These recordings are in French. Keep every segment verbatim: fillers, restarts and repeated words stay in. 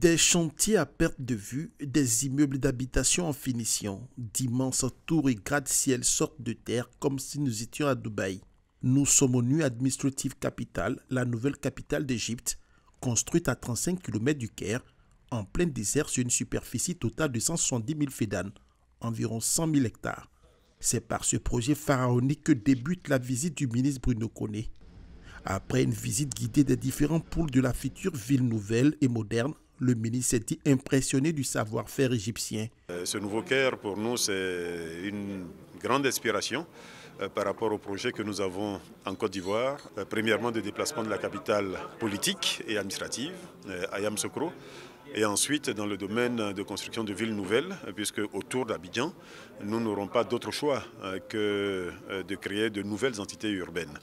Des chantiers à perte de vue, des immeubles d'habitation en finition, d'immenses tours et gratte-ciel sortent de terre comme si nous étions à Dubaï. Nous sommes au New Administrative Capital, la nouvelle capitale d'Égypte, construite à trente-cinq kilomètres du Caire, en plein désert sur une superficie totale de cent soixante-dix mille fédanes, environ cent mille hectares. C'est par ce projet pharaonique que débute la visite du ministre Bruno Koné. Après une visite guidée des différents pôles de la future ville nouvelle et moderne, le ministre s'est dit impressionné du savoir-faire égyptien. Ce nouveau Caire, pour nous, c'est une grande inspiration par rapport au projet que nous avons en Côte d'Ivoire. Premièrement, de déplacement de la capitale politique et administrative à Yamoussoukro. Et ensuite, dans le domaine de construction de villes nouvelles, puisque autour d'Abidjan, nous n'aurons pas d'autre choix que de créer de nouvelles entités urbaines.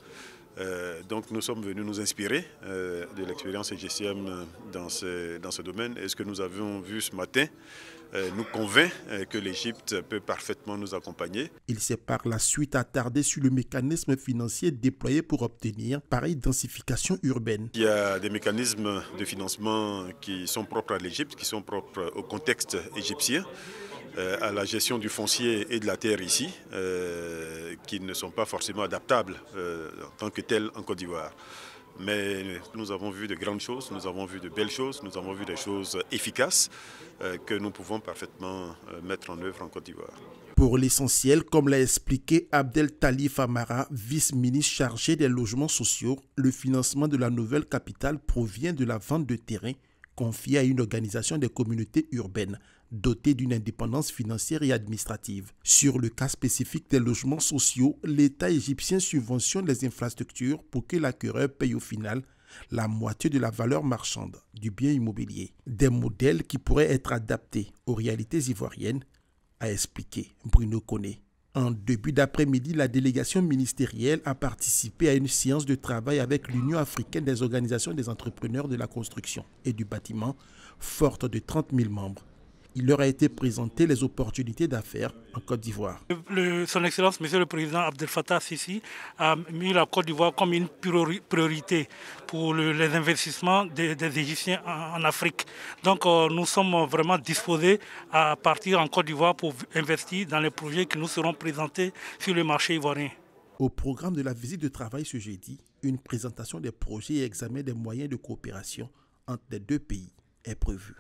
Euh, donc nous sommes venus nous inspirer euh, de l'expérience égyptienne dans ce, dans ce domaine. Et ce que nous avons vu ce matin euh, nous convainc euh, que l'Égypte peut parfaitement nous accompagner. Il s'est par la suite attardé sur le mécanisme financier déployé pour obtenir pareille densification urbaine. Il y a des mécanismes de financement qui sont propres à l'Égypte, qui sont propres au contexte égyptien, euh, à la gestion du foncier et de la terre ici, euh, qui ne sont pas forcément adaptables euh, en tant que tel en Côte d'Ivoire. Mais nous avons vu de grandes choses, nous avons vu de belles choses, nous avons vu des choses efficaces euh, que nous pouvons parfaitement euh, mettre en œuvre en Côte d'Ivoire. Pour l'essentiel, comme l'a expliqué Abdel Talif Amara, vice-ministre chargé des logements sociaux, le financement de la nouvelle capitale provient de la vente de terrain confiée à une organisation des communautés urbaines dotée d'une indépendance financière et administrative. Sur le cas spécifique des logements sociaux, l'État égyptien subventionne les infrastructures pour que l'acquéreur paye au final la moitié de la valeur marchande du bien immobilier. Des modèles qui pourraient être adaptés aux réalités ivoiriennes, a expliqué Bruno Koné. En début d'après-midi, la délégation ministérielle a participé à une séance de travail avec l'Union africaine des organisations des entrepreneurs de la construction et du bâtiment, forte de trente mille membres. Il leur a été présenté les opportunités d'affaires en Côte d'Ivoire. Son Excellence, Monsieur le Président Abdel Fattah Sissi, a mis la Côte d'Ivoire comme une priorité pour les investissements des, des Égyptiens en, en Afrique. Donc euh, nous sommes vraiment disposés à partir en Côte d'Ivoire pour investir dans les projets qui nous seront présentés sur le marché ivoirien. Au programme de la visite de travail ce jeudi, une présentation des projets et examen des moyens de coopération entre les deux pays est prévue.